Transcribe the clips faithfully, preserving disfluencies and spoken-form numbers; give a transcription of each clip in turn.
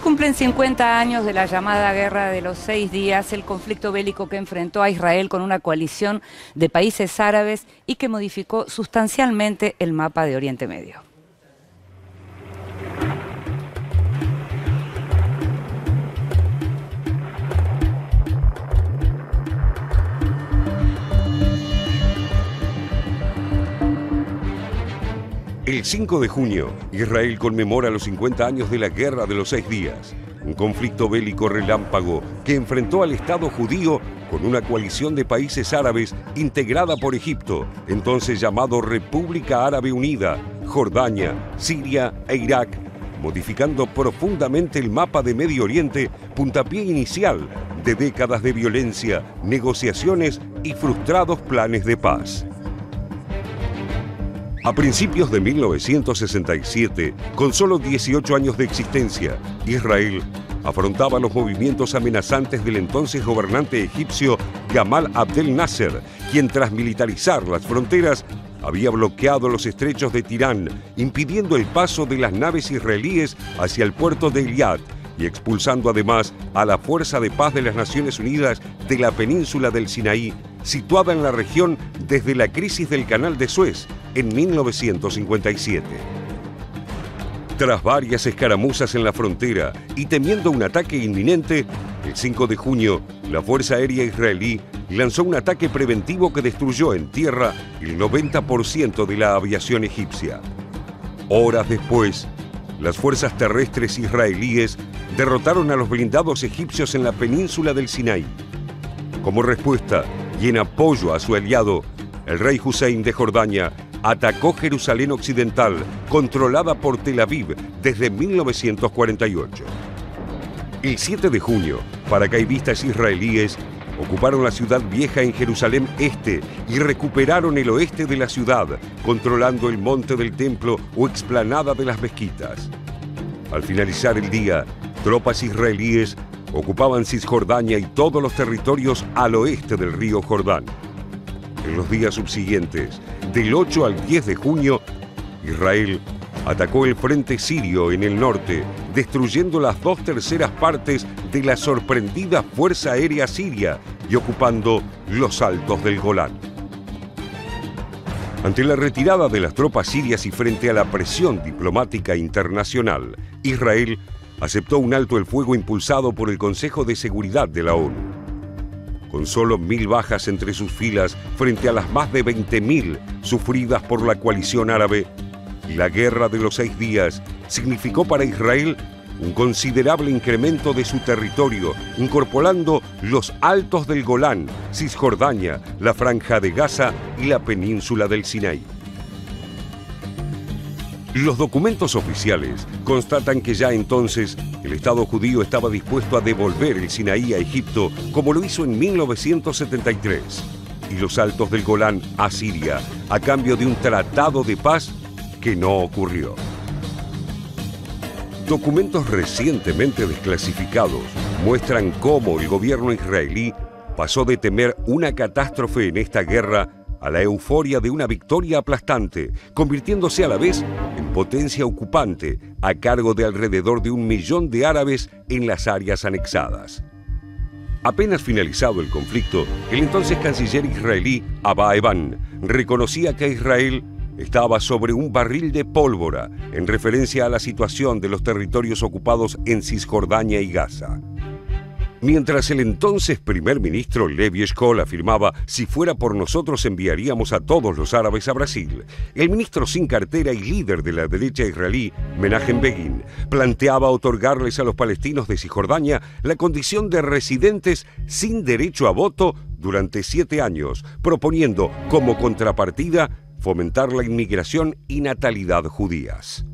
Se cumplen cincuenta años de la llamada Guerra de los Seis Días, el conflicto bélico que enfrentó a Israel con una coalición de países árabes y que modificó sustancialmente el mapa de Oriente Medio. El cinco de junio, Israel conmemora los cincuenta años de la Guerra de los Seis Días, un conflicto bélico relámpago que enfrentó al Estado judío con una coalición de países árabes integrada por Egipto, entonces llamado República Árabe Unida, Jordania, Siria e Irak, modificando profundamente el mapa de Medio Oriente, puntapié inicial de décadas de violencia, negociaciones y frustrados planes de paz. A principios de mil novecientos sesenta y siete, con solo dieciocho años de existencia, Israel afrontaba los movimientos amenazantes del entonces gobernante egipcio Gamal Abdel Nasser, quien tras militarizar las fronteras había bloqueado los estrechos de Tirán, impidiendo el paso de las naves israelíes hacia el puerto de Eilat y expulsando además a la Fuerza de Paz de las Naciones Unidas de la península del Sinaí, situada en la región desde la crisis del Canal de Suez en mil novecientos cincuenta y siete. Tras varias escaramuzas en la frontera y temiendo un ataque inminente, el cinco de junio la Fuerza Aérea Israelí lanzó un ataque preventivo que destruyó en tierra el noventa por ciento de la aviación egipcia. Horas después, las fuerzas terrestres israelíes derrotaron a los blindados egipcios en la península del Sinaí. Como respuesta y en apoyo a su aliado, el rey Hussein de Jordania atacó Jerusalén Occidental, controlada por Tel Aviv desde mil novecientos cuarenta y ocho. El siete de junio, paracaidistas israelíes ocuparon la ciudad vieja en Jerusalén Este y recuperaron el oeste de la ciudad, controlando el monte del templo o explanada de las mezquitas. Al finalizar el día, tropas israelíes ocupaban Cisjordania y todos los territorios al oeste del río Jordán. En los días subsiguientes, del ocho al diez de junio, Israel atacó el frente sirio en el norte, destruyendo las dos terceras partes de la sorprendida Fuerza Aérea Siria y ocupando los altos del Golán. Ante la retirada de las tropas sirias y frente a la presión diplomática internacional, Israel aceptó un alto el fuego impulsado por el Consejo de Seguridad de la ONU. Con solo mil bajas entre sus filas frente a las más de veinte mil sufridas por la coalición árabe, la Guerra de los Seis Días significó para Israel un considerable incremento de su territorio, incorporando los altos del Golán, Cisjordania, la Franja de Gaza y la península del Sinaí. Los documentos oficiales constatan que ya entonces el Estado judío estaba dispuesto a devolver el Sinaí a Egipto, como lo hizo en mil novecientos setenta y tres, y los altos del Golán a Siria, a cambio de un tratado de paz que no ocurrió. Documentos recientemente desclasificados muestran cómo el gobierno israelí pasó de temer una catástrofe en esta guerra a la euforia de una victoria aplastante, convirtiéndose a la vez en potencia ocupante a cargo de alrededor de un millón de árabes en las áreas anexadas. Apenas finalizado el conflicto, el entonces canciller israelí Abba Eban reconocía que Israel estaba sobre un barril de pólvora en referencia a la situación de los territorios ocupados en Cisjordania y Gaza. Mientras el entonces primer ministro Levi Eshkol afirmaba «si fuera por nosotros enviaríamos a todos los árabes a Brasil», el ministro sin cartera y líder de la derecha israelí, Menachem Begin, planteaba otorgarles a los palestinos de Cisjordania la condición de residentes sin derecho a voto durante siete años, proponiendo como contrapartida fomentar la inmigración y natalidad judías.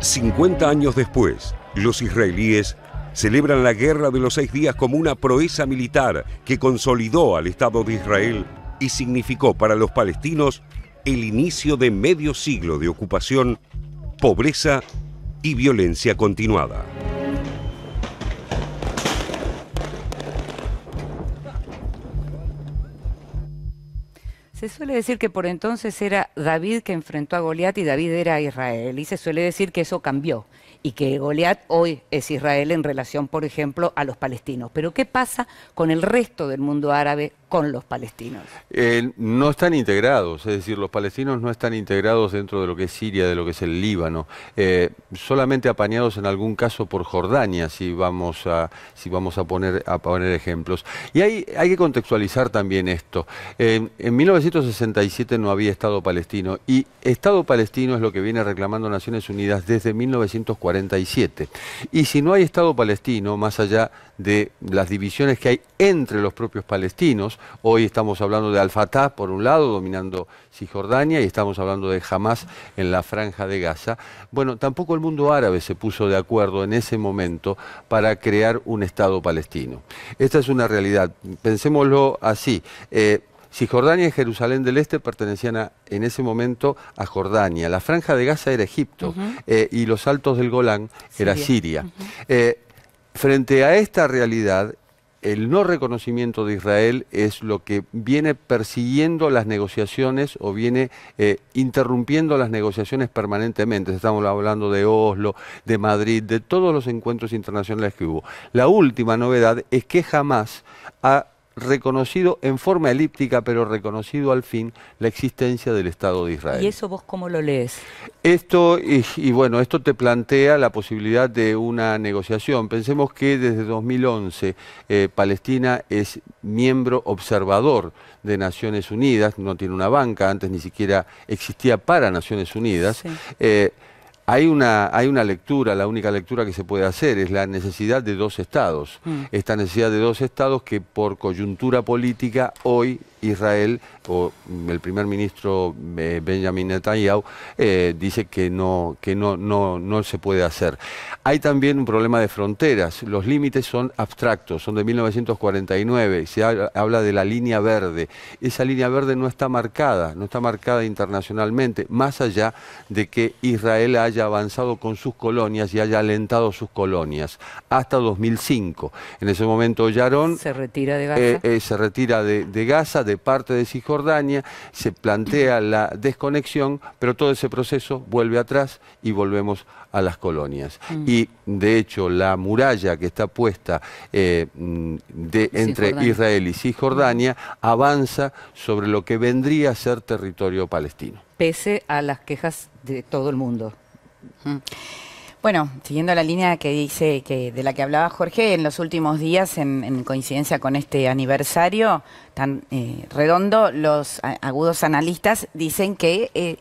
cincuenta años después, los israelíes celebran la Guerra de los Seis Días como una proeza militar que consolidó al Estado de Israel y significó para los palestinos el inicio de medio siglo de ocupación, pobreza y violencia continuada. Se suele decir que por entonces era David que enfrentó a Goliat y David era Israel, y se suele decir que eso cambió y que Goliat hoy es Israel en relación, por ejemplo, a los palestinos. Pero ¿qué pasa con el resto del mundo árabe, con los palestinos? Eh, no están integrados, es decir, los palestinos no están integrados dentro de lo que es Siria, de lo que es el Líbano, eh, solamente apañados en algún caso por Jordania, si vamos a, si vamos a, poner, a poner ejemplos. Y hay, hay que contextualizar también esto. Eh, en mil novecientos sesenta y siete no había Estado palestino, y Estado palestino es lo que viene reclamando Naciones Unidas desde mil novecientos cuarenta y siete. Y si no hay Estado palestino, más allá de las divisiones que hay entre los propios palestinos, hoy estamos hablando de Al-Fatah por un lado, dominando Cisjordania, y estamos hablando de Hamas en la Franja de Gaza. Bueno, tampoco el mundo árabe se puso de acuerdo en ese momento para crear un Estado palestino. Esta es una realidad, pensémoslo así. Eh, Cisjordania y Jerusalén del Este pertenecían a, en ese momento a Jordania. La Franja de Gaza era Egipto, uh-huh. eh, y los Altos del Golán Siria. era Siria. Uh-huh. eh, frente a esta realidad, el no reconocimiento de Israel es lo que viene persiguiendo las negociaciones o viene eh, interrumpiendo las negociaciones permanentemente. Estamos hablando de Oslo, de Madrid, de todos los encuentros internacionales que hubo. La última novedad es que Hamas ha reconocido en forma elíptica, pero reconocido al fin, la existencia del Estado de Israel. ¿Y eso vos cómo lo lees? Esto, y, y bueno, esto te plantea la posibilidad de una negociación. Pensemos que desde dos mil once eh, Palestina es miembro observador de Naciones Unidas, no tiene una banca, antes ni siquiera existía para Naciones Unidas. Sí. Eh, Hay una, hay una lectura, la única lectura que se puede hacer es la necesidad de dos estados. Mm. Esta necesidad de dos estados que por coyuntura política hoy Israel, o el primer ministro eh, Benjamin Netanyahu, eh, dice que, no, que no, no, no se puede hacer. Hay también un problema de fronteras, los límites son abstractos, son de mil novecientos cuarenta y nueve, se ha, habla de la línea verde. Esa línea verde no está marcada, no está marcada internacionalmente, más allá de que Israel haya avanzado con sus colonias y haya alentado sus colonias, hasta dos mil cinco. En ese momento Yarón se retira de Gaza, eh, eh, se retira de, de Gaza, de parte de Cisjordania, se plantea la desconexión, pero todo ese proceso vuelve atrás y volvemos a las colonias. Mm. Y de hecho la muralla que está puesta eh, de, entre Cisjordania. Israel y Cisjordania avanza sobre lo que vendría a ser territorio palestino. Pese a las quejas de todo el mundo. Mm. Bueno, siguiendo la línea que dice que de la que hablaba Jorge, en los últimos días, en, en coincidencia con este aniversario tan eh, redondo, los agudos analistas dicen que eh,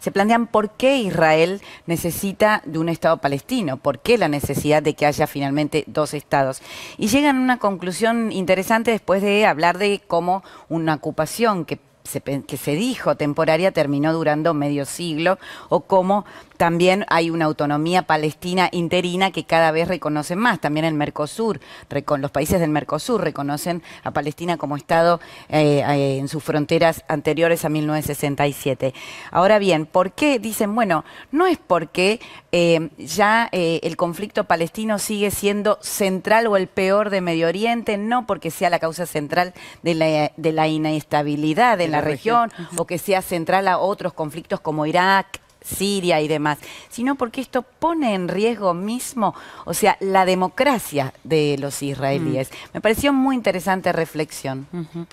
se plantean por qué Israel necesita de un Estado palestino, por qué la necesidad de que haya finalmente dos estados. Y llegan a una conclusión interesante después de hablar de cómo una ocupación que Se, que se dijo temporaria terminó durando medio siglo, o como también hay una autonomía palestina interina que cada vez reconocen más, también el Mercosur, recon, los países del Mercosur reconocen a Palestina como Estado eh, eh, en sus fronteras anteriores a mil novecientos sesenta y siete. Ahora bien, ¿por qué? Dicen, bueno, no es porque eh, ya eh, el conflicto palestino sigue siendo central o el peor de Medio Oriente, no porque sea la causa central de la, de la inestabilidad de la región, o que sea central a otros conflictos como Irak, Siria y demás, sino porque esto pone en riesgo mismo, o sea, la democracia de los israelíes. Mm. Me pareció muy interesante reflexión. Uh-huh.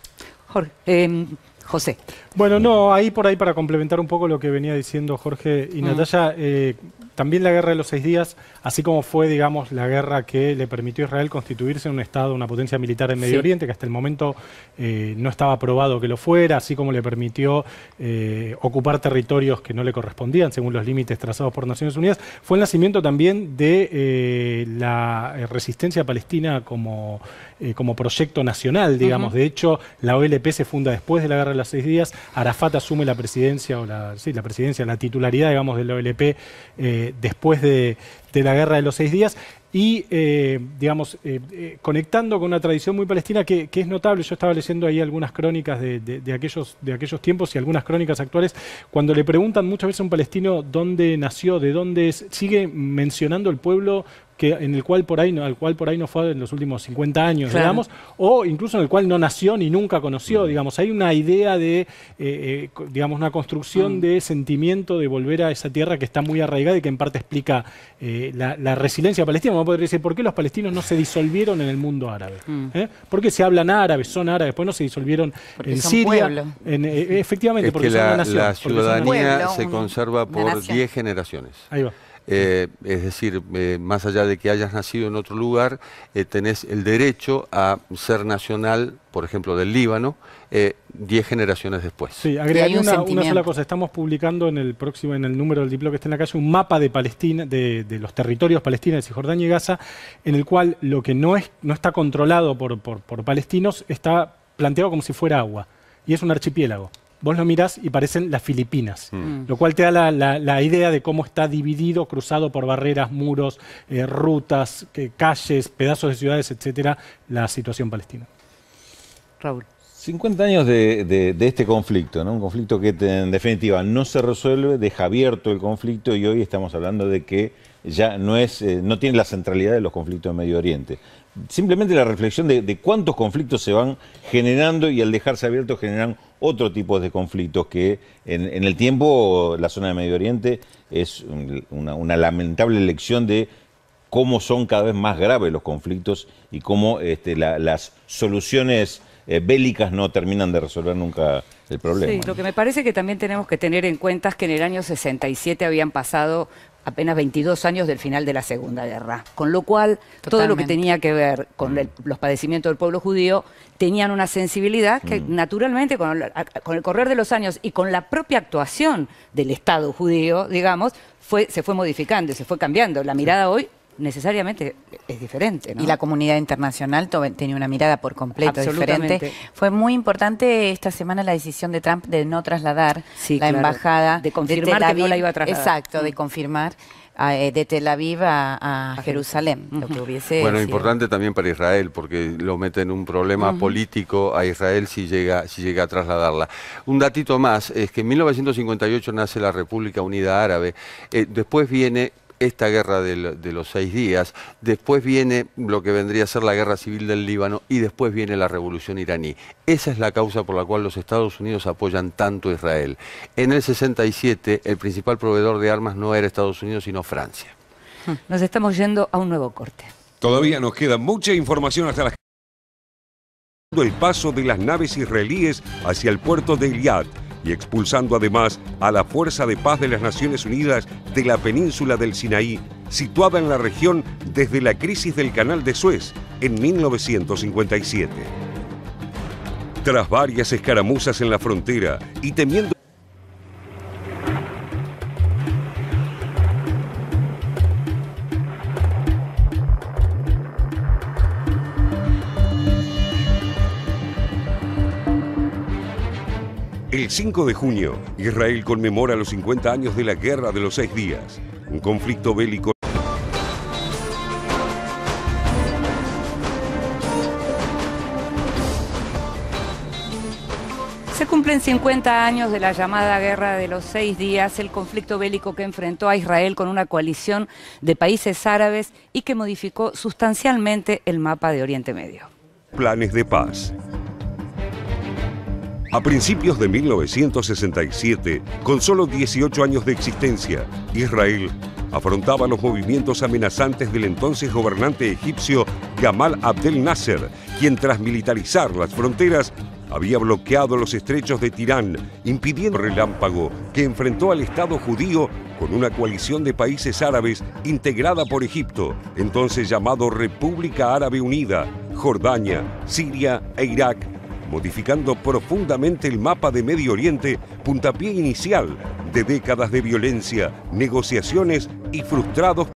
Jorge, eh, José. Bueno, no, ahí por ahí para complementar un poco lo que venía diciendo Jorge y mm. Natalia, eh, también la Guerra de los Seis Días, así como fue, digamos, la guerra que le permitió a Israel constituirse en un Estado, una potencia militar en Medio sí. Oriente, que hasta el momento eh, no estaba probado que lo fuera, así como le permitió eh, ocupar territorios que no le correspondían, según los límites trazados por Naciones Unidas, fue el nacimiento también de eh, la resistencia palestina como, eh, como proyecto nacional, digamos. Uh-huh. De hecho, la O L P se funda después de la Guerra de los Seis Días, Arafat asume la presidencia, o la, sí, la presidencia, la titularidad, digamos, de la O L P, eh, después de, de la Guerra de los Seis Días, y eh, digamos eh, eh, conectando con una tradición muy palestina que, que es notable. Yo estaba leyendo ahí algunas crónicas de, de, de, aquellos, de aquellos tiempos y algunas crónicas actuales, cuando le preguntan muchas veces a un palestino dónde nació, de dónde es, sigue mencionando el pueblo que, en el cual por ahí, al cual por ahí no fue en los últimos cincuenta años, claro, digamos, o incluso en el cual no nació ni nunca conoció, mm. digamos. Hay una idea de, eh, eh, digamos, una construcción mm. de sentimiento de volver a esa tierra que está muy arraigada y que en parte explica eh, la, la resiliencia palestina. Vamos a poder decir, ¿por qué los palestinos no se disolvieron en el mundo árabe? Mm. ¿Eh? Porque se hablan árabes, son árabes, pues no se disolvieron porque en Siria. En, eh, efectivamente, es porque son una nación. La ciudadanía se conserva por diez generaciones. Ahí va. Eh, es decir, eh, más allá de que hayas nacido en otro lugar, eh, tenés el derecho a ser nacional, por ejemplo, del Líbano, eh, diez generaciones después. Sí, agregaría una, una sola cosa. Estamos publicando en el próximo, en el número del Diplo que está en la calle, un mapa de Palestina, de, de los territorios palestinos de Cisjordania y Gaza, en el cual lo que no, es, no está controlado por, por, por palestinos está planteado como si fuera agua. Y es un archipiélago. Vos lo mirás y parecen las Filipinas, mm. lo cual te da la, la, la idea de cómo está dividido, cruzado por barreras, muros, eh, rutas, eh, calles, pedazos de ciudades, etcétera, la situación palestina. Raúl. cincuenta años de, de, de este conflicto, ¿no? Un conflicto que en definitiva no se resuelve, deja abierto el conflicto y hoy estamos hablando de que ya no, es, eh, no tiene la centralidad de los conflictos en Medio Oriente. Simplemente la reflexión de, de cuántos conflictos se van generando y al dejarse abiertos generan otro tipo de conflictos que en, en el tiempo la zona de Medio Oriente es un, una, una lamentable lección de cómo son cada vez más graves los conflictos y cómo este, la, las soluciones eh, bélicas no terminan de resolver nunca el problema. Sí, lo que me parece que también tenemos que tener en cuenta es que en el año sesenta y siete habían pasado apenas veintidós años del final de la Segunda Guerra. Con lo cual, Totalmente. todo lo que tenía que ver con el, los padecimientos del pueblo judío tenían una sensibilidad que mm. naturalmente con el, con el correr de los años y con la propia actuación del Estado judío, digamos, fue, se fue modificando, se fue cambiando. La mirada hoy necesariamente es diferente, ¿no? Y la comunidad internacional tenía una mirada por completo diferente. Fue muy importante esta semana la decisión de Trump de no trasladar sí, la claro. embajada de confirmar de Tel Aviv, que no la iba a trasladar. Exacto, mm. de confirmar a, de Tel Aviv a, a, a Jerusalén. Uh-huh. Lo que hubiese bueno, sido. Importante también para Israel, porque lo mete en un problema uh-huh. político a Israel si llega, si llega a trasladarla. Un datito más, es que en mil novecientos cincuenta y ocho nace la República Unida Árabe, eh, después viene esta guerra de, de los seis días, después viene lo que vendría a ser la guerra civil del Líbano y después viene la revolución iraní. Esa es la causa por la cual los Estados Unidos apoyan tanto a Israel. En el sesenta y siete el principal proveedor de armas no era Estados Unidos sino Francia. Nos estamos yendo a un nuevo corte. Todavía nos queda mucha información hasta las... el paso de las naves israelíes hacia el puerto de Eilat y expulsando además a la Fuerza de Paz de las Naciones Unidas de la península del Sinaí, situada en la región desde la crisis del Canal de Suez en mil novecientos cincuenta y siete. Tras varias escaramuzas en la frontera y temiendo... El cinco de junio, Israel conmemora los cincuenta años de la Guerra de los Seis Días, un conflicto bélico. Se cumplen cincuenta años de la llamada Guerra de los Seis Días, el conflicto bélico que enfrentó a Israel con una coalición de países árabes y que modificó sustancialmente el mapa de Oriente Medio. Planes de paz. A principios de mil novecientos sesenta y siete, con solo dieciocho años de existencia, Israel afrontaba los movimientos amenazantes del entonces gobernante egipcio Gamal Abdel Nasser, quien tras militarizar las fronteras había bloqueado los estrechos de Tirán, impidiendo el relámpago que enfrentó al Estado judío con una coalición de países árabes integrada por Egipto, entonces llamado República Árabe Unida, Jordania, Siria e Irak, modificando profundamente el mapa de Medio Oriente, puntapié inicial de décadas de violencia, negociaciones y frustrados